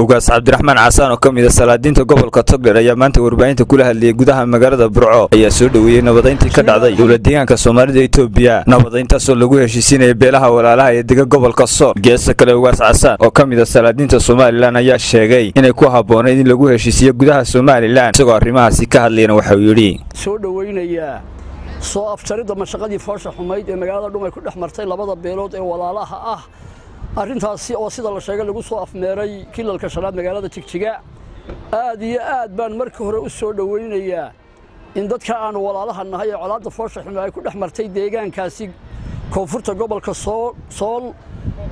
ugaas Cabdirahmaan Casaan oo kamid ah salaadiinta gobolka Togdheer ayaa maanta warbaahinta kula hadlayay gudaha magaalada Burco ayaa soo dhaweeyay nabadayntii ka dhacday dowlad deegaanka Soomaalida Itoobiya nabadayntaas oo lagu heshiisinay beelaha walaalaha ee deegaanka gobolka Sool geeska kale ugaas Casaan oo kamid ah salaadiinta Soomaaliland ayaa sheegay inay ku habboonayd in lagu heshiisiyo gudaha Soomaaliland isagoo arrimahaasi ka hadlayna waxa uu yiri soo dhaweynaya soo aftarida mashaqadii foorsa xumayd ee magaalada Dhumay ku dhaxmartay labada beelood ee walaalaha ah arintaasi oo sida la sheegay lagu soo afmeeray kilalka shanaad magaalada Jigjiga aad iyo aad baan markii hore u soo dhaweynaya in dadka aan walaalaha nahay colaadda foorsa xun ay ku dhaxmartay deegaankaasi koonfurta gobolka Sool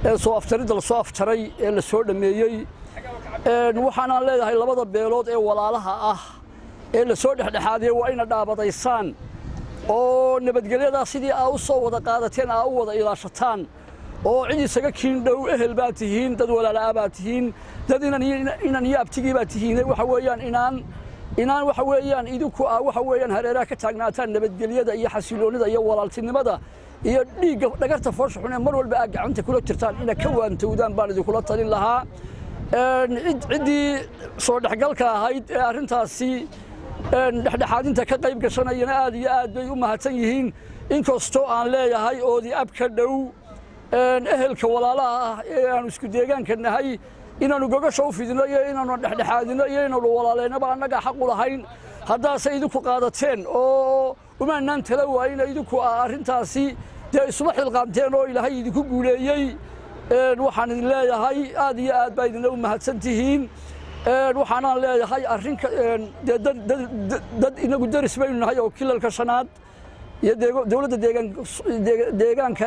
ee soo aftarida la soo aftaray ee la soo dhameeyay ee waxaan leedahay labada beelood ee walaalaha ah ee la soo dhaxdhaxaadiyay waa in dhaabadaysaan oo nabadgelyada sidii aa u soo wada qaadateen aa u wada ilaashataan oo cid isaga kiin dhow ehel baa tihiin dad walaalaha baa tihiin dad inaan yaabtigi baa tihiin waxa weeyaan inaan waxa weeyaan idinku aa waxa weeyaan hareeraha ka taagnaataan nabadgelyada iyo xasiloonida iyo walaaltinimada iyo dhiiga dhagarta foorsh xun ee mar walba aa gacanta kula jirtaan ina ka waantowdaan baan idinkula talin lahaa cidii soo dhaxgalka ahayd arrintaasi dhaxdhaxaadinta ka qayb gashanayna aad iyo aad bay u mahadsan yihiin inkastoo aan leeyahay oodi abka dhow ehelka walaalaha ee aan isku deegaanka nahay inaanu gogasho u fidino iyo inaanu dhaxdhaxaadino iyo inaanu walaaleynaba anaga xaq u lahayn haddaase idinku qaadateen oo umaanaan tala waayna idinku arrintaasi dee isuba xilqaamteen oo ilaahay idinku guuleeyay waxaan idin leeyahay aad iyo aad bay idinla u mahadsan tihiin waxaan leeyahay arrinka dad inagu daris baynu nahay oo kilalka shanaad iyo dowladda deegaanka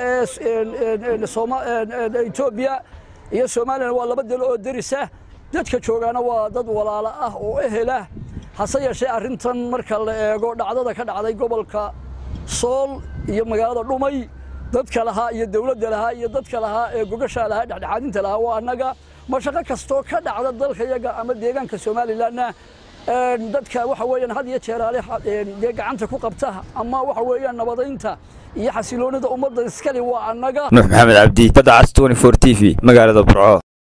ee Soomaaliya Itoobiya iyo Soomaaliland waa laba dal oo daris ah dadka joogaana waa dad walaalo ah oo ehel ah hase yeeshee arrintan marka la eego dhacdada ka dhacday gobolka Sool iyo magaalada Dhumay dadka lahaa iyo dowladda lahaa iyo dadka lahaa ee gogasha lahaa dhaxdhaxaadinta lahaa waa anaga mashaqo kasto ka dhacda dalka iyaga ama deegaanka Soomaaliland dadka waxa weeyaan had iyo jeer ay gacanta ku qabtaa ama waxa weeyaan nabadaynta iyo xasiloonida ummadda iskale waa anaga Mohamed Abdi Sadaa 24 TV magaalada Burco.